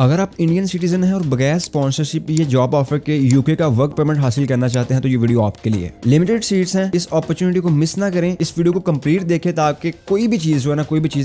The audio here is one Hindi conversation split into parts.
अगर आप इंडियन सिटीजन हैं और बगैर स्पॉन्सरशिप ये जॉब ऑफर के यूके का वर्क परमिट हासिल करना चाहते हैं तो ये वीडियो आपके लिए। लिमिटेड सीट्स हैं, इस अपॉर्चुनिटी को मिस ना करें, इस वीडियो को कंप्लीट देखें ताकि कोई भी चीज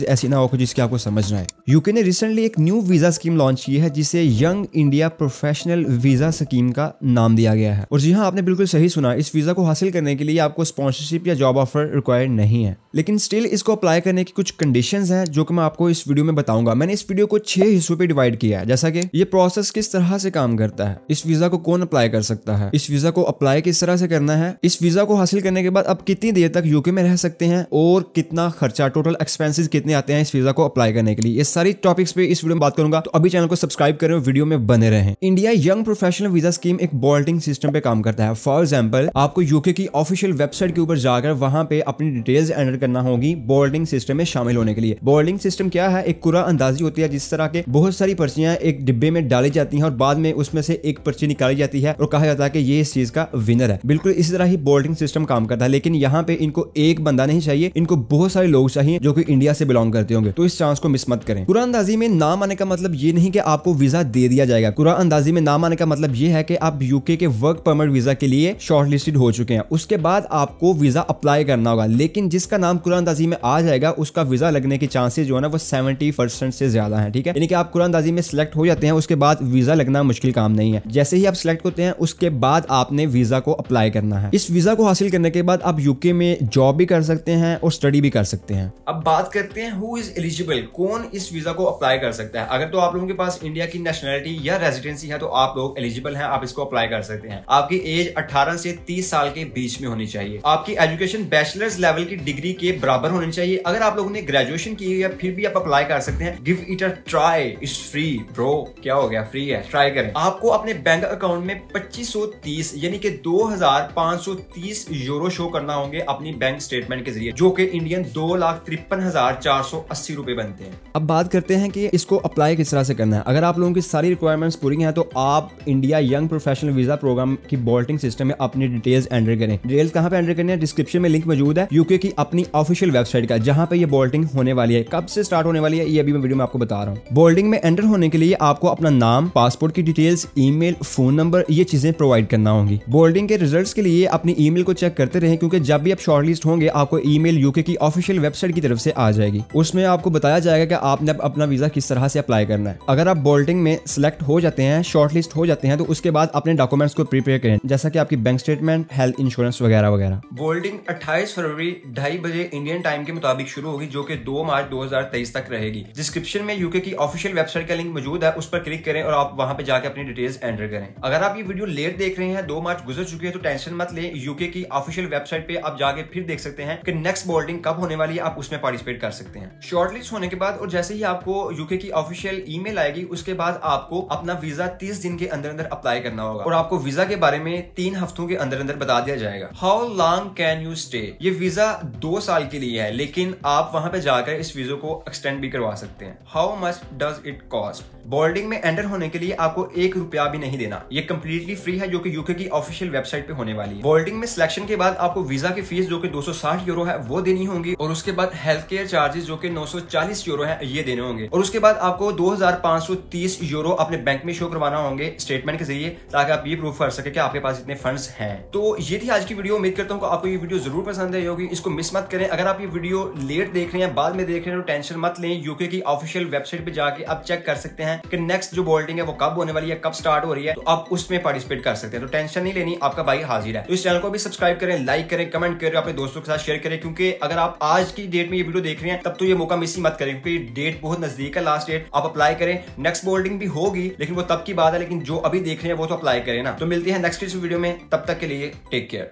ऐसी ना हो जिसकी आपको समझ ना आए। यूके ने रिसेंटली एक न्यू वीजा स्कीम लॉन्च की है जिसे young India professional visa scheme का नाम दिया गया है। और जी हाँ, आपने बिल्कुल सही सुना, इस वीजा को हासिल करने के लिए आपको स्पॉन्सरशिप या जॉब ऑफर रिक्वायर्ड नहीं है। लेकिन स्टिल इसको अप्लाई करने की कुछ कंडीशंस हैं जो कि मैं आपको इस वीडियो में बताऊंगा। मैंने इस वीडियो को 6 हिस्सों पे डिवाइड किया है। जैसा कि ये प्रोसेस किस तरह से काम करता है, इस वीजा को कौन अप्लाई कर सकता है, इस वीजा को अप्लाई किस तरह से करना है, इस वीजा को हासिल करने के बाद आप कितनी देर तक यूके में रह सकते हैं और कितना खर्चा, टोटल एक्सपेंसेस कितने आते हैं इस वीजा को अप्लाई करने के लिए, ये सारी टॉपिक्स पे इस वीडियो में बात करूंगा। तो अभी चैनल को सब्सक्राइब करें, वीडियो में बने रहें। India young professional visa scheme एक बॉल्टिंग सिस्टम पे काम करता है। फॉर एग्जाम्पल, आपको यूके की ऑफिशियल वेबसाइट के ऊपर जाकर वहां पे अपनी डिटेल्स एंटर करना होगी बोर्डिंग सिस्टम में शामिल होने के लिए। बोर्डिंग सिस्टम क्या है? एक कुरा अंदाजी होती है जिस तरह के बहुत सारी पर्चियां एक डिब्बे में डाली जाती हैं और बाद में उसमें से एक पर्ची निकाली जाती है और कहा जाता है कि ये इस चीज का विनर है। बिल्कुल इसी तरह ही बोर्डिंग सिस्टम काम करता है। लेकिन यहाँ पे इनको एक बंदा नहीं चाहिए, इनको बहुत सारे लोग चाहिए जो कि इंडिया से बिलोंग करते होंगे। तो इस चांस को मिस मत करें। कुरा अंदाजी में नाम आने का मतलब ये नहीं कि आपको वीजा दे दिया जाएगा। कुरा अंदाजी में नाम आने का मतलब ये है कि आप यूके के वर्क परमिट वीजा के लिए शॉर्ट लिस्टेड हो चुके हैं। उसके बाद आपको वीजा अप्लाई करना होगा। लेकिन जिसका नाम कुरान अंदाजी में आ जाएगा उसका वीजा लगने के चांसेस जो है ना वो 70% से ज्यादा है। ठीक है, यानी कि आप कुरान अंदाजी में सिलेक्ट हो जाते हैं, उसके बाद वीजा लगना मुश्किल काम नहीं है। जैसे ही आप सिलेक्ट होते हैं उसके बाद आपने वीजा को अप्लाई करना है। इस वीजा को हासिल करने के बाद आप यूके में जॉब भी कर सकते हैं और स्टडी भी कर सकते हैं। अब बात करते हैं हु इज एलिजिबल, कौन इस वीजा को अप्लाई कर सकता है। अगर तो आप लोगों के पास इंडिया की नेशनलिटी या रेजिडेंसी है तो आप लोग एलिजिबल है, आप इसको अप्लाई कर सकते हैं। आपकी एज 18 से 30 साल के बीच में होनी चाहिए। आपकी एजुकेशन बैचलर्स लेवल की डिग्री के बराबर होनी चाहिए। अगर आप लोगों ने ग्रेजुएशन की हुई है फिर भी आप अप्लाई कर सकते हैं। Give it a try, it's free bro. क्या हो गया, फ्री है, ट्राई करें। आपको अपने बैंक अकाउंट में 2530 यानी कि 2530 यूरो शो करना होंगे अपनी बैंक स्टेटमेंट के जरिए, जो कि इंडियन 2,53,480 रुपए बनते हैं। अब बात करते हैं कि इसको अप्लाई किस तरह से करना है। अगर आप लोगों की सारी रिक्वायरमेंट पूरी है तो आप India young professional visa programme की बोर्डिंग सिस्टम में अपनी डिटेल्स एंटर करें। डिटेल्स कहाँ पे एंटर करनी है? डिस्क्रिप्शन में लिंक मौजूद है यूके की अपनी ऑफिशियल वेबसाइट का, जहां पे ये बोर्डिंग होने वाली है। कब से स्टार्ट होने वाली है ये अभी मैं वीडियो में आपको बता रहा हूँ। बोर्डिंग में एंटर होने के लिए आपको अपना नाम, पासपोर्ट की डिटेल्स, ईमेल, फोन नंबर, ये चीजें प्रोवाइड करना होंगी। बोर्डिंग के रिजल्ट्स के लिए अपनी ईमेल को चेक करते रहें क्योंकि जब भी आप शॉर्टलिस्ट होंगे आपको ईमेल यूके की ऑफिशियल वेबसाइट की तरफ से आ जाएगी। उसमें आपको बताया जाएगा कि आपने अपना वीजा किस तरह से अप्लाई करना है। अगर आप बोर्डिंग में सिलेक्ट हो जाते हैं, शॉर्टलिस्ट हो जाते हैं, तो उसके बाद अपने डॉक्यूमेंट्स को प्रिपेयर करें, जैसा कि आपकी बैंक स्टेटमेंट, हेल्थ इंश्योरेंस वगैरह वगैरह। बोर्डिंग 28 फरवरी 2:30 बजे इंडियन टाइम के मुताबिक शुरू होगी जो कि 2 मार्च 2023 तक रहेगी। डिस्क्रिप्शन में यूके की ऑफिशियल वेबसाइट का लिंक मौजूद है, उस पर क्लिक करें और आप वहां पे जाके अपनी डिटेल्स एंटर करें। अगर आप ये वीडियो लेट देख रहे हैं, 2 मार्च गुजर चुकी है, तो टेंशन मत लें। यूके की ऑफिशियल वेबसाइट पे आप जाके फिर देख सकते हैं कि नेक्स्ट बोर्डिंग कब होने वाली है, आप उसमें पार्टिसिपेट कर सकते हैं। शॉर्टलिस्ट होने के बाद और जैसे ही आपको यूके की ऑफिशियल ईमेल आएगी उसके बाद आपको अपना वीजा 30 दिन के अंदर अंदर अप्लाई करना होगा और आपको वीजा के बारे में 3 हफ्तों के अंदर अंदर बता दिया जाएगा। How long can you stay, ये वीजा 2 साल के लिए है लेकिन आप वहां पे जाकर इस वीजा को एक्सटेंड भी करवा सकते हैं। How much does it cost, boarding में एंटर होने के लिए आपको 1 रुपया भी नहीं देना, ये कम्प्लीटली फ्री है जो कि यूके की ऑफिशियल वेबसाइट पे होने वाली है। बोर्डिंग में सिलेक्शन के बाद आपको वीजा की फीस जो कि 260 यूरो है वो देनी होगी और उसके बाद हेल्थ केयर चार्जेस जो कि 940 यूरो है ये देने होंगे और उसके बाद आपको 2530 यूरो अपने बैंक में शो करवाना होंगे स्टेटमेंट के जरिए ताकि आप ये प्रूव कर सके कि आपके पास इतने फंड्स हैं। तो ये थी आज की वीडियो। उम्मीद करता हूँ आपको ये वीडियो जरूर पसंद आई होगी, इसको मिस मत करें। अगर आप ये वीडियो लेट देख रहे हैं, बाद में देख रहे हैं, तो टेंशन मत लें। यूके की ऑफिशियल वेबसाइट पे जाके आप चेक कर सकते हैं कि नेक्स्ट जो बोर्डिंग है वो कब होने वाली है, कब स्टार्ट हो रही है, तो आप उसमें पार्टिसिपेट कर सकते हैं। तो टेंशन नहीं लेनी, आपका भाई हाजिर है। तो इस चैनल को भी सब्सक्राइब करें, लाइक करें, कमेंट करें, अपने दोस्तों के साथ शेयर करें क्योंकि अगर आप आज की डेट में ये वीडियो देख रहे हैं तब तो ये मौका मिस ही मत करें क्योंकि डेट बहुत नजदीक है, लास्ट डेट। आप अप्लाई करें, नेक्स्ट बोर्डिंग भी होगी लेकिन वो तब की बात है, लेकिन जो अभी देख रहे हैं वो तो अप्लाई करें ना। तो मिलती है नेक्स्ट वीडियो में, तब तक के लिए टेक केयर।